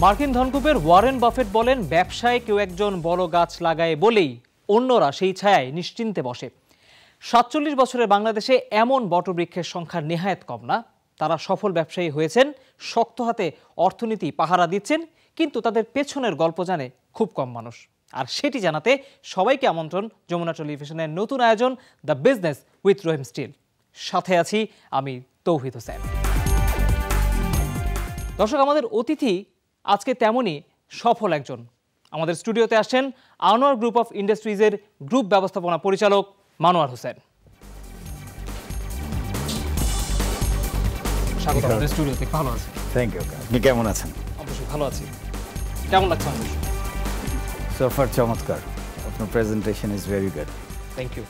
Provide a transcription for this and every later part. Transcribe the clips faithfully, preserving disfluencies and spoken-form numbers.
मार्किन धनकुबेर Warren Buffett बोलें व्यवसाय केउ एकजन बड़ो गाछ लागाय बोलेई अन्यरा सेई छायाय निश्चिन्ते बसे। सैंतालीस बछरेर बांग्लादेशे एमन बटवृक्षेर संख्या निहायत कम ना। तारा सफल व्यवसायी हयेछेन, शक्त हाते अर्थनीति पाहारा दिच्छेन, किन्तु तादेर पेछनेर गल्प जाने खूब कम मानुष। आर सेटी जानाते सबाइके आमंत्रण जमुना टेलिभिशनेर नतुन आयोजन the business with Rahim steel. साथे आछि आमि तौहीद होसेन। दर्शक, आमादेर अतिथि आज के तेमोनी सफल एकजन। आमादेर स्टूडियोते आसेन आनोयार ग्रुप अफ इंडस्ट्रीजेर ग्रुप व्यवस्थापना परिचालक मनोয়ার হোসেন। স্বাগত আমাদের স্টুডিওতে। ভালো আছেন? Thank you. আপনি কেমন আছেন? অবশ্যই ভালো আছি। কেমন লাগছে আপনার? সো ফার চমৎকার। আপনার presentation is very good. Thank you.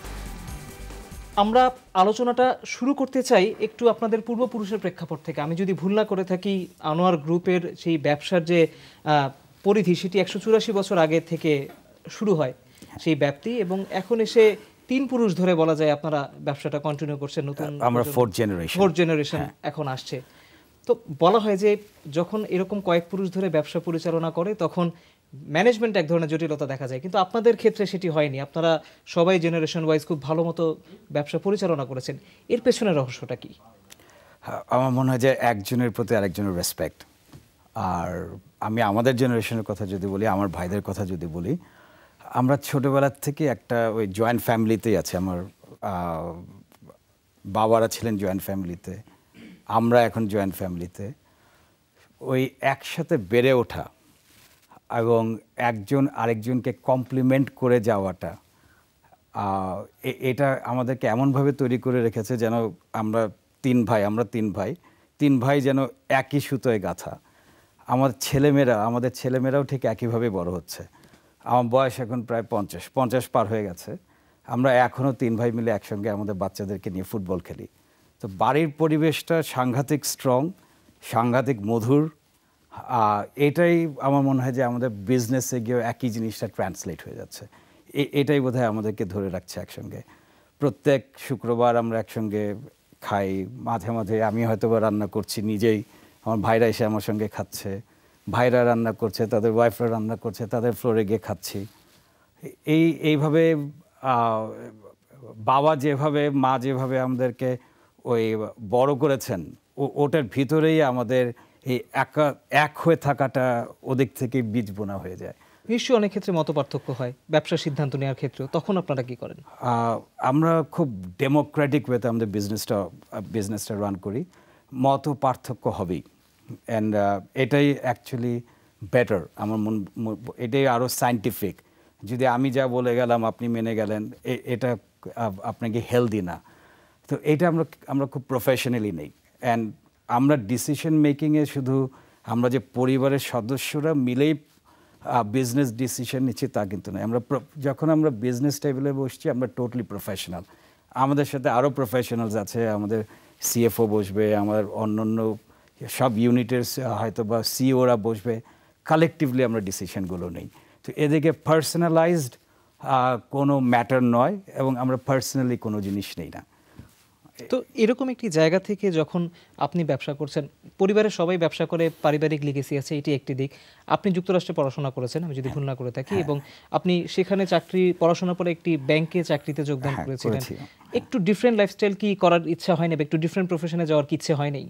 আমরা আলোচনাটা শুরু করতে চাই একটু আপনাদের পূর্বপুরুষের প্রেক্ষাপট থেকে। আমি যদি ভুল না করে থাকি, আনোয়ার গ্রুপের সেই ব্যবসার যে পরিধি সেটি একশো চুরাশি বছর আগে থেকে শুরু হয় সেই ব্যাপ্তি, এবং এখন এসে তিন পুরুষ ধরে বলা যায় আপনারা ব্যবসাটা কন্টিনিউ করছেন। নতুন আমরা ফোর্থ জেনারেশন ফোর্থ জেনারেশন এখন আসছে। তো বলা হয় যে যখন এরকম কয়েক পুরুষ ধরে ব্যবসা পরিচালনা করে তখন ম্যানেজমেন্ট এক ধরনের জটিলতা দেখা যায়, কিন্তু আপনাদের ক্ষেত্রে সেটি হয়নি। আপনারা সবাই জেনারেশন ওয়াইজ খুব ভালো মতো ব্যবসা পরিচালনা করেছেন। এর পেছনের রহস্যটা কি? আমার মনে হয় যে একজনের প্রতি আরেকজনের রেসপেক্ট। আর আমি আমাদের জেনারেশনের কথা যদি বলি, আমার ভাইদের কথা যদি বলি, আমরা ছোটোবেলার থেকে একটা ওই জয়েন্ট ফ্যামিলিতেই আছি। আমার বাবারা ছিলেন জয়েন্ট ফ্যামিলিতে, আমরা এখন জয়েন্ট ফ্যামিলিতে। ওই একসাথে বেড়ে ওঠা এবং একজন আরেকজনকে কমপ্লিমেন্ট করে যাওয়াটা, এটা আমাদেরকে এমনভাবে তৈরি করে রেখেছে যেন আমরা তিন ভাই আমরা তিন ভাই তিন ভাই যেন একই সুতোয় গাঁথা। আমার ছেলেমেয়েরা আমাদের ছেলেমেয়েরাও ঠিক একইভাবে বড় হচ্ছে। আমার বয়স এখন প্রায় পঞ্চাশ পঞ্চাশ পার হয়ে গেছে। আমরা এখনও তিন ভাই মিলে একসঙ্গে আমাদের বাচ্চাদেরকে নিয়ে ফুটবল খেলি। তো বাড়ির পরিবেশটা সাংঘাতিক স্ট্রং, সাংঘাতিক মধুর। এটাই আমার মনে হয় যে আমাদের বিজনেসে গিয়েও একই জিনিসটা ট্রান্সলেট হয়ে যাচ্ছে। এটাই বোধ হয় আমাদেরকে ধরে রাখছে একসঙ্গে। প্রত্যেক শুক্রবার আমরা একসঙ্গে খাই। মাঝে মাঝে আমি হয়তো বা রান্না করছি নিজেই, আমার ভাইরা এসে আমার সঙ্গে খাচ্ছে। ভাইরা রান্না করছে, তাদের ওয়াইফরা রান্না করছে, তাদের ফ্লোরে গিয়ে খাচ্ছি। এই এইভাবে বাবা যেভাবে, মা যেভাবে আমাদেরকে ওই বড় করেছেন, ওটার ভিতরেই আমাদের এই একা এক হয়ে থাকাটা ওদিক থেকে বীজ বোনা হয়ে যায়। নিশ্চয়ই অনেক ক্ষেত্রে মত পার্থক্য হয় ব্যবসার সিদ্ধান্ত নেওয়ার ক্ষেত্রে, তখন আপনারা কী করেন? আমরা খুব ডেমোক্রেটিক ওয়েতে আমাদের বিজনেসটা বিজনেসটা রান করি। মত পার্থক্য হবেই, অ্যান্ড এটাই অ্যাকচুয়ালি বেটার। আমার মন এটাই আরও সায়েন্টিফিক। যদি আমি যা বলে গেলাম আপনি মেনে গেলেন, এটা আপনাকে হেলদি না। তো এটা আমরা আমরা খুব প্রফেশনালি নেই। অ্যান্ড আমরা ডিসিশন মেকিংয়ে শুধু আমরা যে পরিবারের সদস্যরা মিলেই বিজনেস ডিসিশন নিচ্ছি তা কিন্তু নয়। আমরা যখন আমরা বিজনেস টেবিলে বসছি আমরা টোটালি প্রফেশনাল। আমাদের সাথে আরও প্রফেশনালস আছে, আমাদের সিএফও বসবে, আমার অন্যান্য সব ইউনিটের হয়তো বা সিওরা বসবে। কালেকটিভলি আমরা ডিসিশনগুলো নেই। তো এদিকে পার্সোনালাইজড কোনো ম্যাটার নয় এবং আমরা পার্সোনালি কোনো জিনিস নেই না। তো এরকম একটি জায়গা থেকে যখন আপনি ব্যবসা করছেন, পরিবারের সবাই ব্যবসা করে, পারিবারিক লিগেসি আছে, এটি একটি দিক। আপনি যুক্তরাষ্ট্রে পড়াশোনা করেছেন আমি যদি ভুল না করে থাকি, এবং আপনি সেখানে চাকরি পড়াশোনার পরে একটি ব্যাংকে চাকরিতে যোগদান করেছিলেন। একটু ডিফারেন্ট লাইফস্টাইল কি করার ইচ্ছা হয়নি, বা একটু ডিফারেন্ট প্রফেশনে যাওয়ার কি ইচ্ছে হয়নি?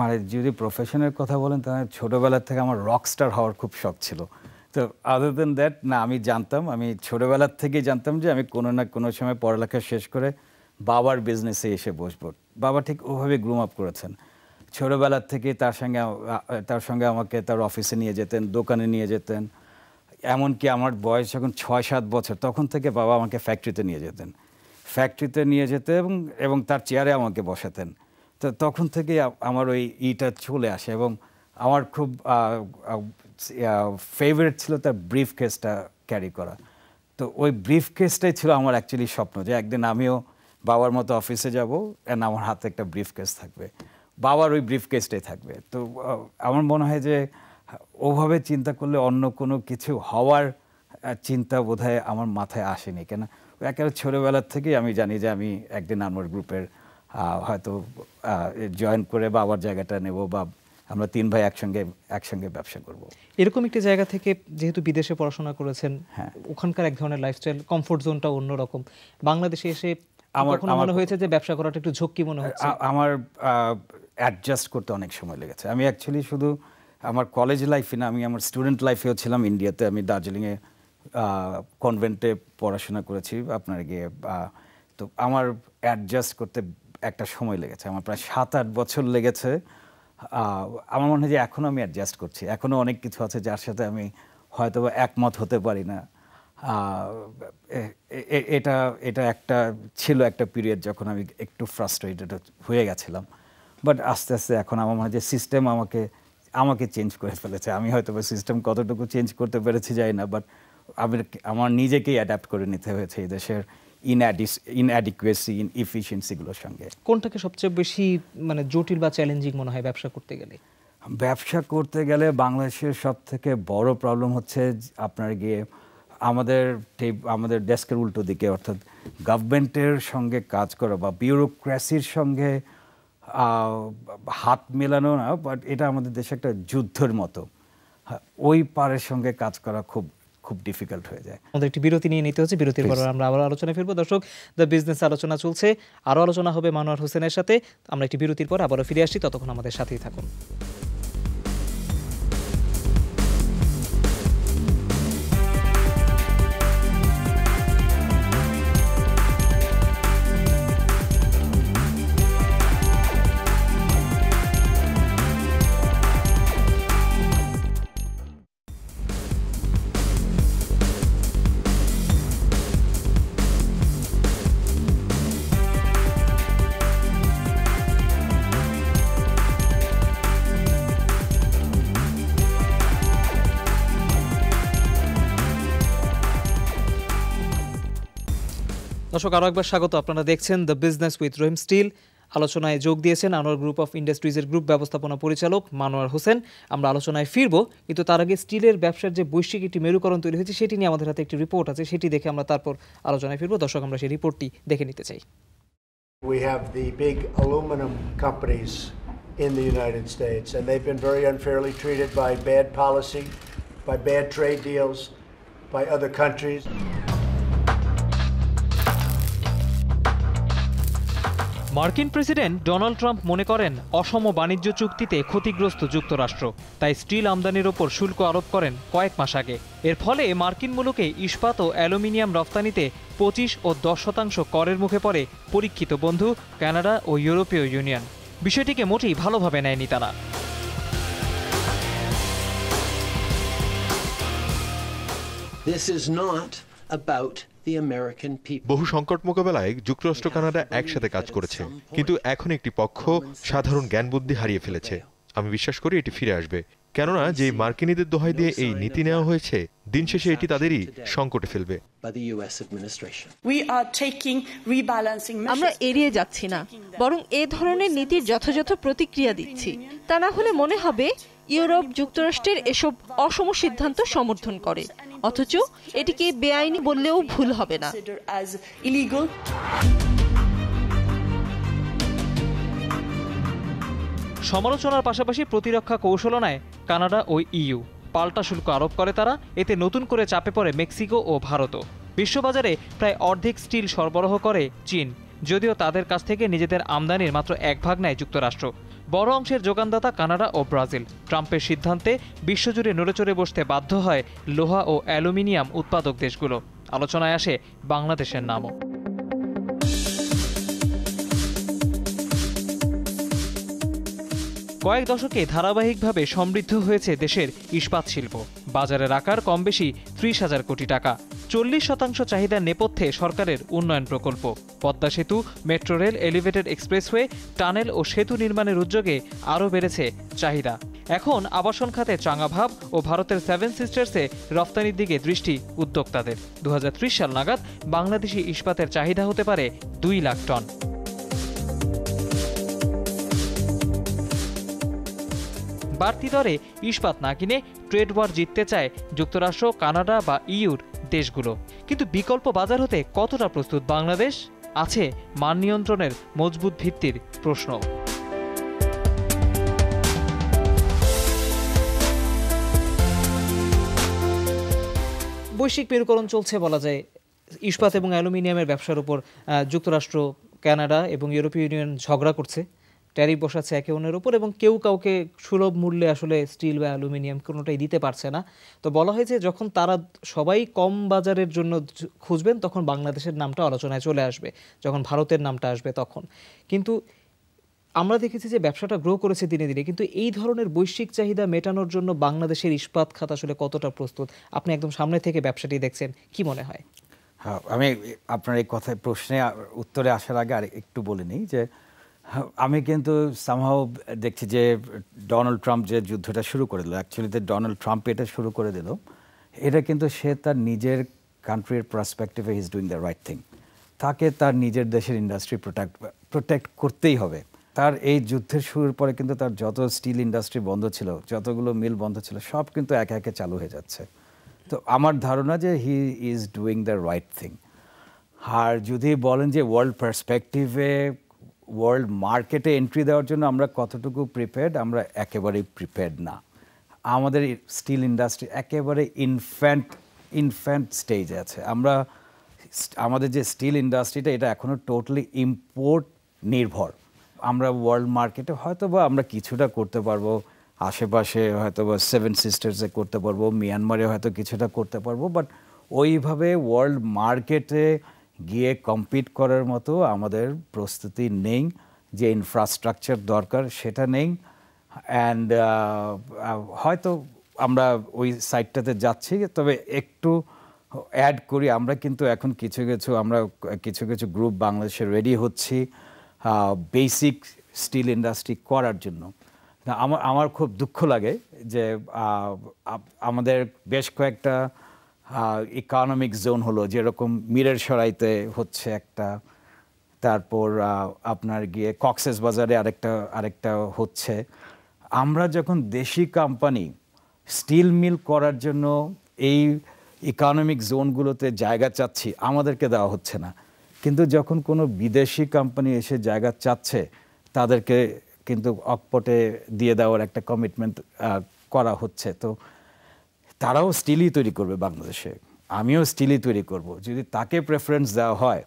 মানে যদি প্রফেশনের কথা বলেন তাহলে ছোটোবেলা থেকে আমার রকস্টার হওয়ার খুব শখ ছিল। তো আদার দেন দ্যাট না, আমি জানতাম, আমি ছোটোবেলার থেকেই জানতাম যে আমি কোনো না কোনো সময় পড়ালেখা শেষ করে বাবার বিজনেসে এসে বসবো। বাবা ঠিক ওভাবে গ্রুম আপ করেছেন। ছোটোবেলার থেকে তার সঙ্গে তার সঙ্গে আমাকে তার অফিসে নিয়ে যেতেন, দোকানে নিয়ে যেতেন। এমনকি আমার বয়স যখন ছয় সাত বছর তখন থেকে বাবা আমাকে ফ্যাক্টরিতে নিয়ে যেতেন ফ্যাক্টরিতে নিয়ে যেতেন এবং এবং তার চেয়ারে আমাকে বসাতেন। তো তখন থেকেই আমার ওই ইটা চলে আসে। এবং আমার খুব ফেভারিট ছিল তার ব্রিফ কেসটা ক্যারি করা। তো ওই ব্রিফ কেসটাই ছিল আমার অ্যাকচুয়ালি স্বপ্ন, যে একদিন আমিও বাবার মতো অফিসে যাব অ্যান্ড আমার হাতে একটা ব্রিফ কেস থাকবে, বাবার ওই ব্রিফ কেসটাই থাকবে। তো আমার মনে হয় যে ওভাবে চিন্তা করলে অন্য কোনো কিছু হওয়ার চিন্তা বোধহয় আমার মাথায় আসেনি। কেন একেবারে ছোটোবেলার থেকেই আমি জানি যে আমি একদিন আনোয়ার গ্রুপের হয়তো জয়েন করে বাবার জায়গাটা নেব, বা আমরা তিন ভাই একসঙ্গে একসঙ্গে ব্যবসা করব। এরকম একটা জায়গা থেকে যেহেতু বিদেশে পড়াশোনা করেছেন, ওখানকার এক ধরনের লাইফস্টাইল, কমফোর্ট জোনটা অন্যরকম, বাংলাদেশে এসে আমার মনে হয়েছে যে ব্যবসা করাটা একটু ঝক্কি মনে হচ্ছে। আমার অ্যাডজাস্ট করতে অনেক সময় লেগেছে। আমি অ্যাকচুয়ালি শুধু আমার কলেজ লাইফে না, আমি আমার স্টুডেন্ট লাইফেও ছিলাম ইন্ডিয়াতে। আমি দার্জিলিংয়ে কনভেন্টে পড়াশোনা করেছি আপনার গিয়ে, তো আমার অ্যাডজাস্ট করতে একটা সময় লেগেছে, আমার প্রায় সাত আট বছর লেগেছে। আমার মনে হয় যে এখনও আমি অ্যাডজাস্ট করছি, এখনও অনেক কিছু আছে যার সাথে আমি হয়তো বা একমত হতে পারি না। এটা এটা একটা ছিল একটা পিরিয়ড যখন আমি একটু ফ্রাস্ট্রেটেড হয়ে গেছিলাম, বাট আস্তে আস্তে এখন আমার মনে হয় যে সিস্টেম আমাকে আমাকে চেঞ্জ করে ফেলেছে। আমি হয়তো বা সিস্টেম কতটুকু চেঞ্জ করতে পেরেছি যাই না, বাট আমি আমার নিজেকেই অ্যাডাপ্ট করে নিতে হয়েছে এই দেশের ইনঅ্যাডিস ইনঅ্যাডিকুয়েসি ইন এফিশিয়েন্সিগুলোর সঙ্গে। কোনটাকে সবচেয়ে বেশি মানে জটিল বা চ্যালেঞ্জিং মনে হয় ব্যবসা করতে গেলে? ব্যবসা করতে গেলে বাংলাদেশের সব থেকে বড় প্রবলেম হচ্ছে আপনার গিয়ে আমাদের আমাদের ডেস্কের উল্টো দিকে, অর্থাৎ গভর্নমেন্টের সঙ্গে কাজ করা বা বিউরোক্রেসির সঙ্গে হাত মেলানো না, বাট এটা আমাদের দেশে একটা যুদ্ধের মতো, ওই পারের সঙ্গে কাজ করা খুব খুব ডিফিকাল্ট হয়ে যায়। আমাদের একটি বিরতি নিয়ে নিতে হচ্ছে, বিরতির পর আমরা আবার আলোচনায় ফিরবো। দর্শক, দ্য বিজনেস আলোচনা চলছে, আরও আলোচনা হবে মনোয়ার হোসেনের সাথে। আমরা একটি বিরতির পর আবারও ফিরে আসি, ততক্ষণ আমাদের সাথেই থাকুন। দর্শক, আরও একবার স্বাগত। আপনারা দেখছেন the business with Rahim steel. আলোচনায় যোগ দিয়েছেন আনোয়ার গ্রুপ অফ ইন্ডাস্ট্রিজের গ্রুপ ব্যবস্থাপনা পরিচালক মনোয়ার হোসেন। আমরা আলোচনায় ফিরব, কিন্তু তার আগে স্টিলের ব্যবসার যে বৈশ্বিক একটি মেরুকরণ তৈরি হয়েছে সেটি নিয়ে আমাদের হাতে একটি রিপোর্ট আছে, সেটি দেখে আমরা তারপর আলোচনায় ফিরব। দর্শক, আমরা সেই রিপোর্টটি দেখে নিতে চাই। We have the big aluminum companies in the United States, and they've been very unfairly treated by bad policy, by bad trade deals, by other countries. মার্কিন প্রেসিডেন্ট ডোনাল্ড ট্রাম্প মনে করেন অসম বাণিজ্য চুক্তিতে ক্ষতিগ্রস্ত যুক্তরাষ্ট্র, তাই স্টিল আমদানির ওপর শুল্ক আরোপ করেন কয়েক মাস আগে। এর ফলে মার্কিন মুলুকে ইস্পাত ও অ্যালুমিনিয়াম রপ্তানিতে পঁচিশ ও দশ শতাংশ করের মুখে পড়ে পরীক্ষিত বন্ধু কানাডা ও ইউরোপীয় ইউনিয়ন। বিষয়টিকে মোটেই ভালোভাবে নেয়নি তারা। This is not about বহু সংকট মোকাবেলায় যুক্তরাষ্ট্র কানাডা একসাথে কাজ করেছে, কিন্তু এখন একটি পক্ষ সাধারণ জ্ঞান বুদ্ধি হারিয়ে ফেলেছে। আমি বিশ্বাস করি এটি ফিরে আসবে, কেননা যে মার্কিনীদের দোহাই দিয়ে এই নীতি নেওয়া হয়েছে, দিন শেষে এটি তাদেরই সংকটে ফেলবে। আমরা এড়িয়ে যাচ্ছি না, বরং এ ধরনের নীতির যথাযথ প্রতিক্রিয়া দিচ্ছি। তা না হলে মনে হবে ইউরোপ যুক্তরাষ্ট্রের এসব অসম সিদ্ধান্ত সমর্থন করে, অথচ এটিকে বেআইনি বললেও ভুল হবে না। সমালোচনার পাশাপাশি প্রতিরক্ষা কৌশল নেয় কানাডা ও ইইউ। পাল্টা শুল্ক আরোপ করে তারা, এতে নতুন করে চাপে পড়ে মেক্সিকো ও ভারতও। বিশ্ববাজারে প্রায় অর্ধেক স্টিল সরবরাহ করে চীন, যদিও তাদের কাছ থেকে নিজেদের আমদানির মাত্র এক ভাগ নেয় যুক্তরাষ্ট্র। বড় অংশের যোগানদাতা কানাডা ও ব্রাজিল। ট্রাম্পের সিদ্ধান্তে বিশ্বজুড়ে নড়েচড়ে বসতে বাধ্য হয় লোহা ও অ্যালুমিনিয়াম উৎপাদক দেশগুলো। আলোচনায় আসে বাংলাদেশের নামও। কয়েক দশকে ধারাবাহিকভাবে সমৃদ্ধ হয়েছে দেশের ইস্পাত শিল্প। বাজারের আকার কম বেশি ত্রিশ হাজার কোটি টাকা। চল্লিশ শতাংশ চাহিদার নেপথ্যে সরকারের উন্নয়ন প্রকল্প, পদ্মা সেতু, metro rail, elevated expressway, tunnel ও সেতু নির্মাণের উদ্যোগে আরও বেড়েছে চাহিদা। এখন আবাসন খাতে চাঙাভাব ও ভারতের সেভেন সিস্টার্সে রপ্তানির দিকে দৃষ্টি উদ্যোক্তাদের। দু হাজার ত্রিশ সাল নাগাদ বাংলাদেশি ইস্পাতের চাহিদা হতে পারে দুই লাখ টন। বাড়তি দরে ইস্পাত না কিনে ট্রেড ওয়ার জিততে চায় যুক্তরাষ্ট্র, কানাডা বা ইউর দেশগুলো। কিন্তু বিকল্প বাজার হতে কতটা প্রস্তুত বাংলাদেশ? আছে মান নিয়ন্ত্রণের মজবুত ভিত্তির প্রশ্ন। বৈশ্বিক মেরুকরণ চলছে বলা যায়। ইস্পাত এবং অ্যালুমিনিয়ামের ব্যবসার উপর যুক্তরাষ্ট্র, কানাডা এবং ইউরোপীয় ইউনিয়ন ঝগড়া করছে, ট্যারিফ বসাচ্ছে একে অন্যের উপর এবং কেউ কাউকে সুলভ মূল্যে আসলে স্টিল বা অ্যালুমিনিয়াম কোনোটাই দিতে পারছে না। তো বলা হয়েছে যখন তারা সবাই কম বাজারের জন্য খুঁজবেন তখন বাংলাদেশের নামটা আলোচনায় চলে আসবে, যখন ভারতের নামটা আসবে তখন। কিন্তু আমরা দেখেছি যে ব্যবসাটা গ্রো করেছে দিনে দিনে, কিন্তু এই ধরনের বৈশ্বিক চাহিদা মেটানোর জন্য বাংলাদেশের ইস্পাত খাত আসলে কতটা প্রস্তুত? আপনি একদম সামনে থেকে ব্যবসাটি দেখছেন, কি মনে হয়? হ্যাঁ, আমি আপনার এই কথায় প্রশ্নে উত্তরে আসার আগে আর একটু বলে নিই যে আমি কিন্তু সামহাও দেখছি যে ডোনাল্ড ট্রাম্প যে যুদ্ধটা শুরু করে দিল, অ্যাকচুয়ালিতে ডোনাল্ড ট্রাম্প এটা শুরু করে দিল, এটা কিন্তু সে তার নিজের কান্ট্রির পার্সপেক্টিভে is doing the right thing. তাকে তার নিজের দেশের ইন্ডাস্ট্রি প্রোটেক্ট প্রোটেক্ট করতেই হবে। তার এই যুদ্ধের শুরুর পরে কিন্তু তার যত স্টিল ইন্ডাস্ট্রি বন্ধ ছিল, যতগুলো মিল বন্ধ ছিল, সব কিন্তু একে একে চালু হয়ে যাচ্ছে। তো আমার ধারণা যে he is doing the right thing. আর যদি বলেন যে ওয়ার্ল্ড পার্সপেক্টিভে ওয়ার্ল্ড মার্কেটে এন্ট্রি দেওয়ার জন্য আমরা কতটুকু প্রিপেয়ার্ড, আমরা একেবারেই প্রিপেয়ার্ড না। আমাদের স্টিল ইন্ডাস্ট্রি একেবারে ইনফ্যান্ট ইনফ্যান্ট স্টেজে আছে। আমরা আমাদের যে স্টিল ইন্ডাস্ট্রিটা এটা এখনও টোটালি ইম্পোর্ট নির্ভর। আমরা ওয়ার্ল্ড মার্কেটে হয়তো বা আমরা কিছুটা করতে পারবো, আশেপাশে হয়তো বা সেভেন সিস্টার্সে করতে পারবো, মিয়ানমারে হয়তো কিছুটা করতে পারবো, বাট ওইভাবে ওয়ার্ল্ড মার্কেটে গিয়ে কম্পিট করার মতো আমাদের প্রস্তুতি নেই। যে ইনফ্রাস্ট্রাকচার দরকার সেটা নেই। অ্যান্ড হয়তো আমরা ওই সাইডটাতে যাচ্ছি, তবে একটু অ্যাড করি, আমরা কিন্তু এখন কিছু কিছু আমরা কিছু কিছু গ্রুপ বাংলাদেশে রেডি হচ্ছি বেসিক স্টিল ইন্ডাস্ট্রি করার জন্য। আমার আমার খুব দুঃখ লাগে যে আমাদের বেশ কয়েকটা ইকোনমিক জোন হলো, যেরকম মিরের সরাইতে হচ্ছে একটা, তারপর আপনার গিয়ে কক্সেস বাজারে আরেকটা আরেকটা হচ্ছে। আমরা যখন দেশি কোম্পানি স্টিল মিল করার জন্য এই ইকোনমিক জোনগুলোতে জায়গা চাচ্ছি, আমাদেরকে দেওয়া হচ্ছে না। কিন্তু যখন কোনো বিদেশি কোম্পানি এসে জায়গা চাচ্ছে, তাদেরকে কিন্তু অকপটে দিয়ে দেওয়ার একটা কমিটমেন্ট করা হচ্ছে। তো তারাও স্টিলই তৈরি করবে বাংলাদেশে, আমিও স্টিলই তৈরি করব। যদি তাকে প্রেফারেন্স দেওয়া হয়,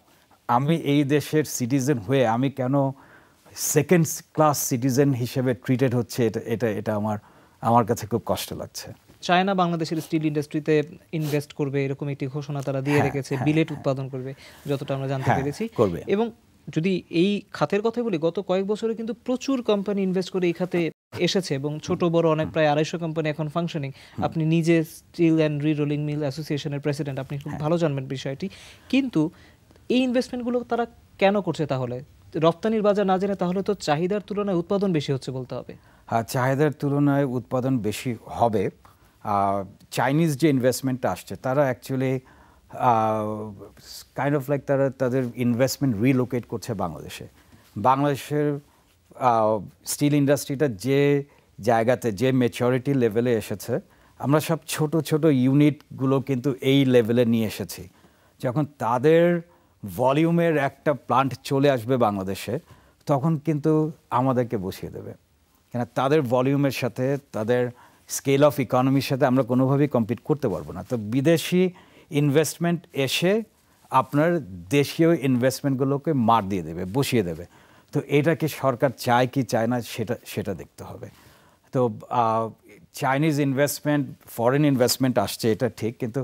আমি এই দেশের সিটিজেন হয়ে আমি কেন সেকেন্ড ক্লাস সিটিজেন হিসেবে ট্রিটেড হচ্ছে, এটা এটা এটা আমার আমার কাছে খুব কষ্ট লাগছে। চায়না বাংলাদেশের স্টিল ইন্ডাস্ট্রিতে ইনভেস্ট করবে এরকম একটি ঘোষণা তারা দিয়ে রেখেছে, বিলেট উৎপাদন করবে যতটা আমরা জানতে পেরেছি। এবং যদি এই খাতের কথাই বলি, গত কয়েক বছরে কিন্তু প্রচুর কোম্পানি ইনভেস্ট করে এই খাতে এসেছে এবং ছোট বড় অনেক প্রায় আড়াইশো কোম্পানি এখন ফাংশনিং। আপনি নিজে স্টিল অ্যান্ড রিরোলিং মিল অ্যাসোসিয়েশনের প্রেসিডেন্ট, আপনি খুব ভালো জানবেন বিষয়টি। কিন্তু এই ইনভেস্টমেন্টগুলো তারা কেন করছে তাহলে? রপ্তানির বাজার না জেনে? তাহলে তো চাহিদার তুলনায় উৎপাদন বেশি হচ্ছে বলতে হবে। হ্যাঁ, চাহিদার তুলনায় উৎপাদন বেশি হবে। চাইনিজ যে ইনভেস্টমেন্টটা আসছে, তারা অ্যাকচুয়ালি কাইন্ড অফ লাইক তারা তাদের ইনভেস্টমেন্ট রিলোকেট করছে বাংলাদেশে। বাংলাদেশের স্টিল ইন্ডাস্ট্রিটা যে জায়গাতে, যে ম্যাচুরিটি লেভেলে এসেছে, আমরা সব ছোট ছোট ইউনিটগুলো কিন্তু এই লেভেলে নিয়ে এসেছি। যখন তাদের ভলিউমের একটা প্লান্ট চলে আসবে বাংলাদেশে, তখন কিন্তু আমাদেরকে বসিয়ে দেবে, কেন তাদের ভলিউমের সাথে, তাদের স্কেল অফ ইকোনমির সাথে আমরা কোনোভাবেই কম্পিট করতে পারবো না। তো বিদেশি ইনভেস্টমেন্ট এসে আপনার দেশীয় ইনভেস্টমেন্টগুলোকে মার দিয়ে দেবে, বসিয়ে দেবে। তো এটাকে সরকার চায় কি চায় না সেটা সেটা দেখতে হবে। তো চাইনিজ ইনভেস্টমেন্ট, ফরেন ইনভেস্টমেন্ট আসছে এটা ঠিক, কিন্তু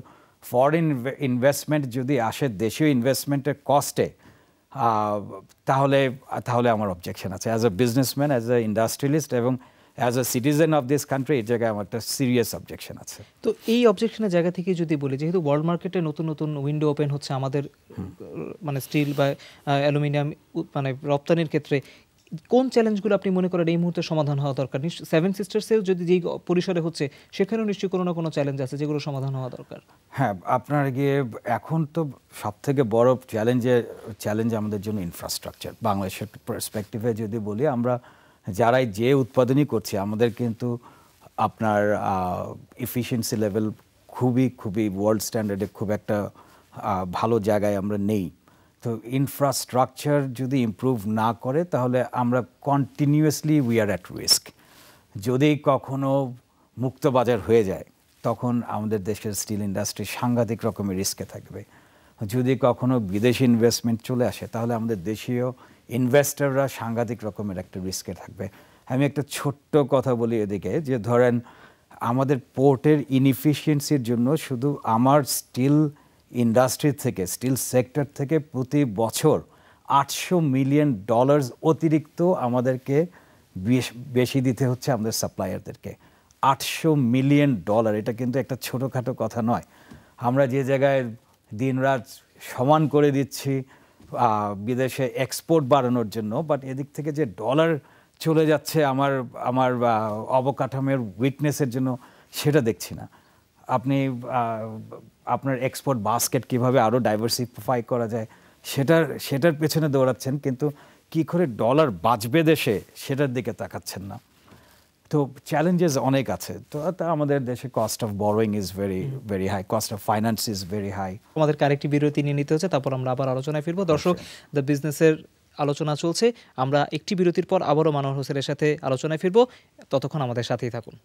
ফরেন ইনভেস্টমেন্ট যদি আসে দেশীয় ইনভেস্টমেন্টের কস্টে, তাহলে তাহলে আমার অবজেকশন আছে। As a businessman, as a industrialist এবং as a citizen of this country, এই জায়গায় আমার একটা সিরিয়াস অবজেকশন আছে। তো এই অবজেকশনের জায়গা থেকে যদি বলি, যেহেতু ওয়ার্ল্ড মার্কেটে নতুন নতুন উইন্ডো ওপেন হচ্ছে আমাদের, মানে স্টিল বা অ্যালুমিনিয়াম মানে রপ্তানির ক্ষেত্রে কোন চ্যালেঞ্জগুলো আপনি মনে করেন এই মুহূর্তে সমাধান হওয়া দরকার? নিশ্চয় সেভেন সিস্টার্সেও যদি যেই পরিসরে হচ্ছে, সেখানেও নিশ্চয়ই কোনো না কোনো চ্যালেঞ্জ আছে যেগুলো সমাধান হওয়া দরকার। হ্যাঁ, আপনার গিয়ে এখন তো সবথেকে বড় চ্যালেঞ্জে চ্যালেঞ্জ আমাদের জন্য ইনফ্রাস্ট্রাকচার। বাংলাদেশের পার্সপেক্টিভে যদি বলি, আমরা যারাই যে উৎপাদনই করছি, আমাদের কিন্তু আপনার এফিসিয়েন্সি লেভেল খুবই খুবই ওয়ার্ল্ড স্ট্যান্ডার্ডে খুব একটা ভালো জায়গায় আমরা নেই। তো ইনফ্রাস্ট্রাকচার যদি ইমপ্রুভ না করে, তাহলে আমরা continuously we are at risk. যদি কখনো মুক্ত বাজার হয়ে যায়, তখন আমাদের দেশের স্টিল ইন্ডাস্ট্রি সাংঘাতিক রকমের রিস্কে থাকবে। যদি কখনো বিদেশি ইনভেস্টমেন্ট চলে আসে তাহলে আমাদের দেশীয় ইনভেস্টররা সাংঘাতিক রকমের একটা রিস্কে থাকবে। আমি একটা ছোট্ট কথা বলি এদিকে, যে ধরেন আমাদের পোর্টের ইনএফিশিয়েন্সির জন্য শুধু আমার স্টিল ইন্ডাস্ট্রি থেকে, স্টিল সেক্টর থেকে প্রতি বছর আটশো মিলিয়ন ডলার্স অতিরিক্ত আমাদেরকে বেশি দিতে হচ্ছে আমাদের সাপ্লায়ারদেরকে। আটশো মিলিয়ন ডলার এটা কিন্তু একটা ছোটোখাটো কথা নয়। আমরা যে জায়গায় দিনরাত সমান করে দিচ্ছি বিদেশে এক্সপোর্ট বাড়ানোর জন্য, বাট এদিক থেকে যে ডলার চলে যাচ্ছে আমার আমার অবকাঠামোর উইকনেসের জন্য সেটা দেখছি না। আপনি আপনার এক্সপোর্ট বাস্কেট কীভাবে আরও ডাইভার্সিফাই করা যায় সেটার সেটার পেছনে দৌড়াচ্ছেন, কিন্তু কী করে ডলার বাঁচবে দেশে সেটার দিকে তাকাচ্ছেন না। তো চ্যালেঞ্জেস অনেক আছে। তো তা আমাদের দেশে cost of borrowing is very very high, cost of finance is very high. আমাদের আরেকটি বিরতি নিয়ে নিতে হচ্ছে, তারপর আমরা আবার আলোচনায় ফিরবো। দর্শক, দ্য বিজনেসের আলোচনা চলছে, আমরা একটি বিরতির পর আবারও মনোয়ার হোসেনের সাথে আলোচনায় ফিরবো, ততক্ষণ আমাদের সাথেই থাকুন।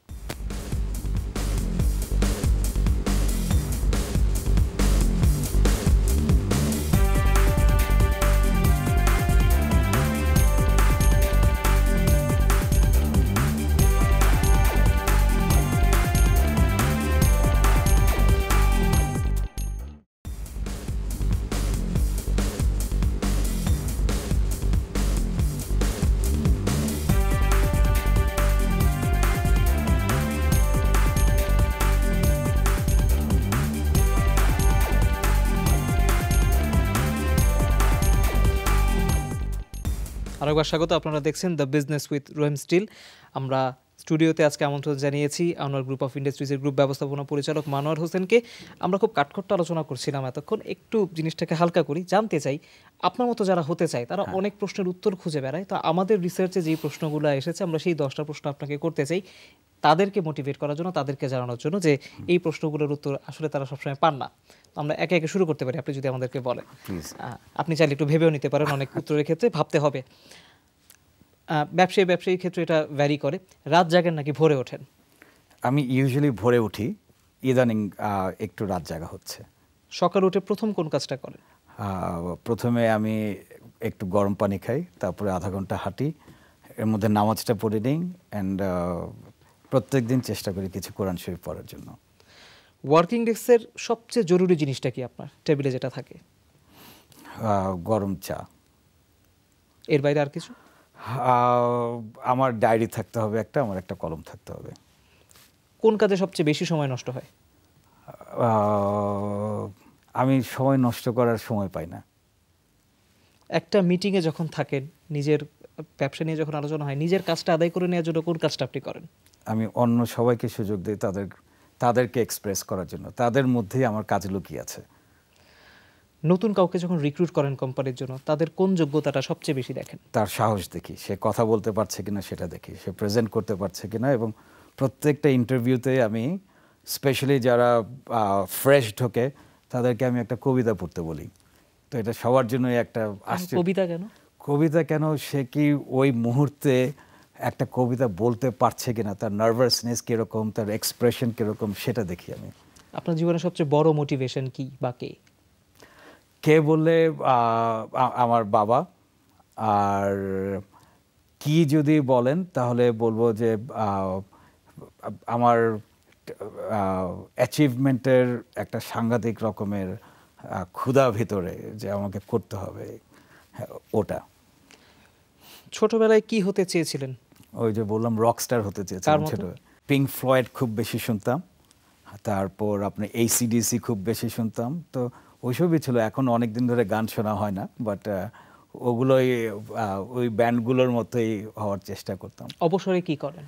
আরেকবার স্বাগত, আপনারা দেখছেন the business with Rahim steel. আমরা স্টুডিওতে আজকে আমন্ত্রণ জানিয়েছি আনোয়ার গ্রুপ অফ ইন্ডাস্ট্রিজের গ্রুপ ব্যবস্থাপনা পরিচালক মনোয়ার হোসেনকে। আমরা খুব কাটখোট্টা আলোচনা করছিলাম এতক্ষণ, একটু জিনিসটাকে হালকা করি। জানতে চাই, আপনার মতো যারা হতে চায় তারা অনেক প্রশ্নের উত্তর খুঁজে বেড়ায়, তো আমাদের রিসার্চে যেই প্রশ্নগুলো এসেছে আমরা সেই দশটা প্রশ্ন আপনাকে করতে চাই, তাদেরকে মোটিভেট করার জন্য, তাদেরকে জানানোর জন্য যে এই প্রশ্নগুলোর উত্তর আসলে তারা সবসময় পান না। আমরা একে একে শুরু করতে পারি, আপনি যদি আমাদেরকে বলেন। আপনি চাইলে একটু ভেবেও নিতে পারেন, অনেক উত্তরের ক্ষেত্রে ভাবতে হবে। ব্যবসায়ী ব্যবসায়ীর ক্ষেত্রে এটা ভ্যারি করে। রাত জাগেন নাকি ভোরে ওঠেন? আমি ইউজুয়ালি ভোরে উঠি, ইদানিং একটু রাত জাগা হচ্ছে। সকালে উঠে প্রথম কোন কাজটা করেন? প্রথমে আমি একটু গরম পানি খাই, তারপরে আধা ঘন্টা হাঁটি, এর মধ্যে নামাজটা পড়ে নিই, অ্যান্ড প্রত্যেক দিন চেষ্টা করি কিছু কোরআন শরীফ পড়ার জন্য। ওয়ার্কিং ডেস্কের সবচেয়ে জরুরি জিনিসটা কি আপনার টেবিলে যেটা থাকে? গরম চা। এর বাইরে আর কিছু? আমার ডায়েরি থাকতে হবে একটা, আমার একটা কলম থাকতে হবে। কোন কাজে সবচেয়ে বেশি সময় নষ্ট হয়? আমি সময় নষ্ট করার সময় পাই না। একটা মিটিংয়ে যখন থাকেন, নিজের ব্যবসা নিয়ে যখন আলোচনা হয়, নিজের কাজটা আদায় করে নেওয়ার জন্য কোন কাজটা আপনি করেন? আমি অন্য সবাইকে সুযোগ দিই তাদের তাদেরকে এক্সপ্রেস করার জন্য, তাদের মধ্যেই আমার কাজ লুকিয়ে আছে। নতুন কাউকে যখন রিক্রুট করেন কোম্পানির জন্য, তাদের কোন যোগ্যতাটা সবচেয়ে বেশি দেখেন? তার সাহস দেখি, সে কথা বলতে পারছে কিনা সেটা দেখি, সে প্রেজেন্ট করতে পারছে কিনা। এবং প্রত্যেকটা ইন্টারভিউতে আমি স্পেশালি যারা ফ্রেশ ঢোকে তাদেরকে আমি একটা কবিতা পড়তে বলি। তো এটা সবার জন্যই একটা আশ্চর্য। কবিতা কেন? কবিতা কেন, সে কি ওই মুহূর্তে একটা কবিতা বলতে পারছে কিনা, তার নার্ভাসনেস কীরকম, তার এক্সপ্রেশন কীরকম সেটা দেখি আমি। আপনার জীবনে সবচেয়ে বড় মোটিভেশন কি বা কে? কে বললে আমার বাবা। আর কি যদি বলেন তাহলে বলবো যে আমার অ্যাচিভমেন্টের একটা সাংঘাতিক রকমের ক্ষুধা ভিতরে, যে আমাকে করতে হবে ওটা। ছোটবেলায় কি হতে চেয়েছিলেন? ওই যে বললাম, রকস্টার হতে চেয়েছিলাম ছোটবেলায়। পিঙ্ক ফ্লয়েড খুব বেশি শুনতাম, তারপর আপনার এ সি ডি সি খুব বেশি শুনতাম। তো ওইসবই ছিল। এখন অনেক দিন ধরে গান শোনা হয় না, বাট ওগুলোই ওই ব্যান্ডগুলোর মতোই হওয়ার চেষ্টা করতাম। অবসরে কি করেন?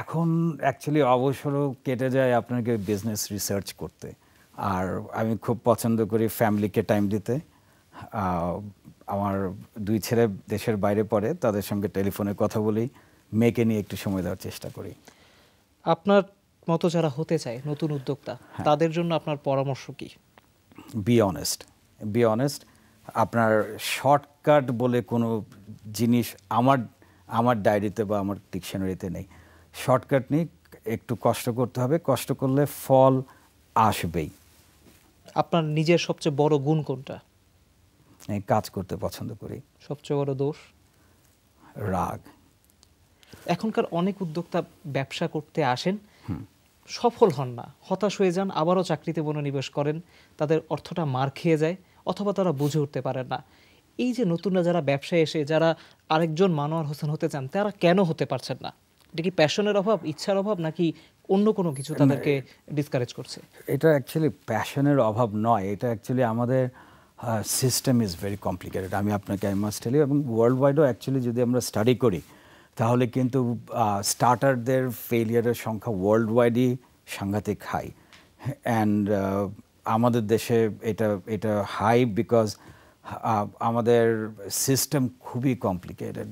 এখন অ্যাকচুয়ালি অবসরও কেটে যায় আপনাকে বিজনেস রিসার্চ করতে। আর আমি খুব পছন্দ করি ফ্যামিলিকে টাইম দিতে। আমার দুই ছেলে দেশের বাইরে পড়ে, তাদের সঙ্গে টেলিফোনে কথা বলি, মেয়েকে নিয়ে একটু সময় দেওয়ার চেষ্টা করি। আপনার মতো যারা হতে চায়, নতুন উদ্যোক্তা, তাদের জন্য আপনার পরামর্শ কি? Be honest, be honest. আপনার শর্টকাট বলে কোনো জিনিস আমার আমার ডায়েরিতে বা আমার ডিকশনারিতে নেই। শর্টকাট নেই, একটু কষ্ট করতে হবে, কষ্ট করলে ফল আসবেই। আপনার নিজের সবচেয়ে বড় গুণ কোনটা? এই কাজ করতে পছন্দ করি। সবচেয়ে বড় দোষ? রাগ। এখনকার অনেক উদ্যোক্তা ব্যবসা করতে আসেন, সফল হন না, হতাশ হয়ে যান, আবারও চাকরিতে মনোনিবেশ করেন, তাদের অর্থটা মার খেয়ে যায় অথবা তারা বুঝে উঠতে পারেন না। এই যে নতুনরা যারা ব্যবসায় এসে যারা আরেকজন মনোয়ার হোসেন হতে চান, তারা কেন হতে পারছেন না? এটা কি প্যাশনের অভাব, ইচ্ছার অভাব, নাকি অন্য কোনো কিছু তাদেরকে ডিসকারেজ করছে? এটা অ্যাকচুয়ালি প্যাশনের অভাব নয়, এটা অ্যাকচুয়ালি আমাদের সিস্টেম ইজ ভেরি কমপ্লিকেটেড। আমি আপনাকে আই মাস্ট টেল ইউ, এবং ওয়ার্ল্ড ওয়াইডও অ্যাকচুয়ালি যদি আমরা স্টাডি করি তাহলে কিন্তু স্টার্টারদের ফেলিয়ারের সংখ্যা ওয়ার্ল্ড ওয়াইডই সাংঘাতিক হাই, অ্যান্ড আমাদের দেশে এটা এটা হাই বিকজ আমাদের সিস্টেম খুবই কমপ্লিকেটেড।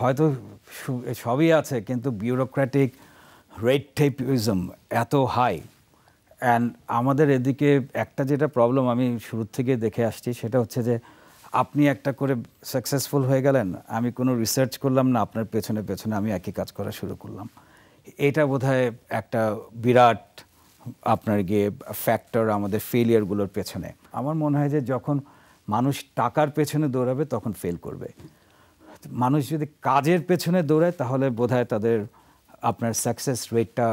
হয়তো সবই আছে কিন্তু বিউরোক্র্যাটিক রেড টেপিজম এত হাই, অ্যান্ড আমাদের এদিকে একটা যেটা প্রবলেম আমি শুরু থেকে দেখে আসছি সেটা হচ্ছে যে আপনি একটা করে সাকসেসফুল হয়ে গেলেন, আমি কোনো রিসার্চ করলাম না, আপনার পেছনে পেছনে আমি একই কাজ করা শুরু করলাম। এটা বোধহয় একটা বিরাট আপনার গিয়ে ফ্যাক্টর আমাদের ফেলিয়ারগুলোর পেছনে। আমার মনে হয় যে যখন মানুষ টাকার পেছনে দৌড়াবে তখন ফেল করবে, মানুষ যদি কাজের পেছনে দৌড়ায় তাহলে বোধহয় তাদের আপনার সাকসেস রেটটা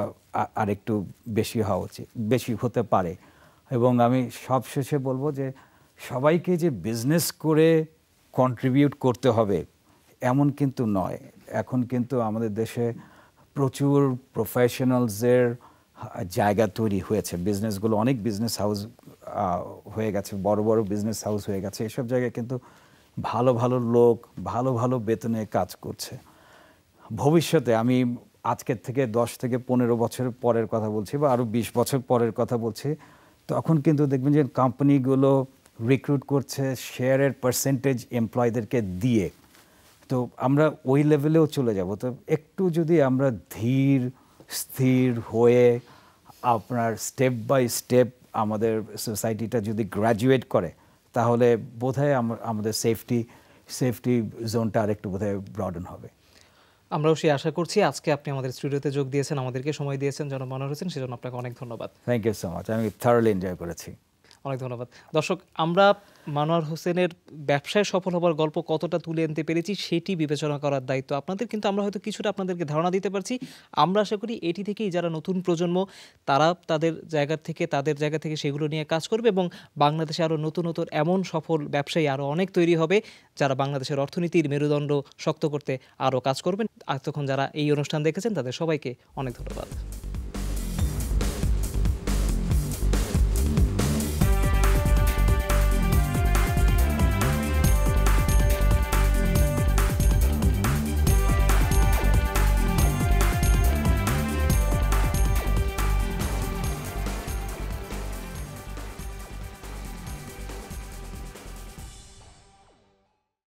আর একটু বেশি হওয়া উচিত, বেশি হতে পারে। এবং আমি সবশেষে বলবো যে সবাইকে যে বিজনেস করে কন্ট্রিবিউট করতে হবে এমন কিন্তু নয়। এখন কিন্তু আমাদের দেশে প্রচুর প্রফেশনালসের জায়গা তৈরি হয়েছে, বিজনেসগুলো অনেক বিজনেস হাউস হয়ে গেছে, বড় বড় বিজনেস হাউস হয়ে গেছে। এসব জায়গায় কিন্তু ভালো ভালো লোক ভালো ভালো বেতনে কাজ করছে। ভবিষ্যতে, আমি আজকের থেকে দশ থেকে পনেরো বছর পরের কথা বলছি বা আরও বিশ বছর পরের কথা বলছি, তখন কিন্তু দেখবেন যে কোম্পানিগুলো রিক্রুট করছে শেয়ারের পার্সেন্টেজ এমপ্লয়ীদেরকে দিয়ে। তো আমরা ওই লেভেলেও চলে যাব। তো একটু যদি আমরা ধীর স্থির হয়ে আপনার স্টেপ বাই স্টেপ আমাদের সোসাইটিটা যদি গ্র্যাজুয়েট করে তাহলে বোধহয় আমাদের সেফটি সেফটি জোনটা আর একটু বোধহয় ব্রডেন হবে। আমরাও সেই আশা করছি। আজকে আপনি আমাদের স্টুডিওতে যোগ দিয়েছেন, আমাদেরকে সময় দিয়েছেন জনাব মনোয়ার হোসেন, সেজন্য আপনাকে অনেক ধন্যবাদ। থ্যাংক ইউ সো মাচ, আমি থারলি এনজয় করেছি, অনেক ধন্যবাদ। দর্শক, আমরা মনোয়ার হোসেনের ব্যবসায় সফল হবার গল্প কতটা তুলে আনতে পেরেছি সেটি বিবেচনা করার দায়িত্ব আপনাদের, কিন্তু আমরা হয়তো কিছুটা আপনাদেরকে ধারণা দিতে পারছি। আমরা আশা করি এটি থেকেই যারা নতুন প্রজন্ম তারা তাদের জায়গা থেকে তাদের জায়গা থেকে সেগুলো নিয়ে কাজ করবে এবং বাংলাদেশে আরও নতুন নতুন এমন সফল ব্যবসায়ী আরও অনেক তৈরি হবে যারা বাংলাদেশের অর্থনীতির মেরুদণ্ড শক্ত করতে আরও কাজ করবেন। আর তখন যারা এই অনুষ্ঠান দেখেছেন তাদের সবাইকে অনেক ধন্যবাদ।